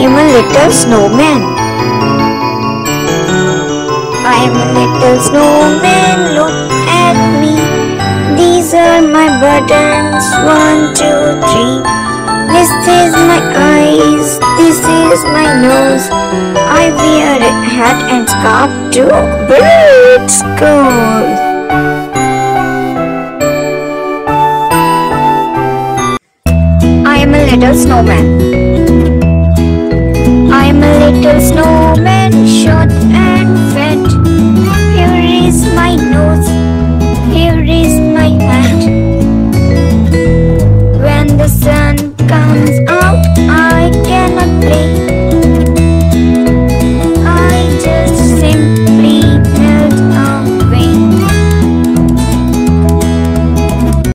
am a little snowman. I am a little snowman, look at me. These are my buttons, 1, 2, 3. This is my eyes, this is my nose. I wear a hat and scarf to bird school. Little snowman. I'm a little snowman, short and fat. Here is my nose.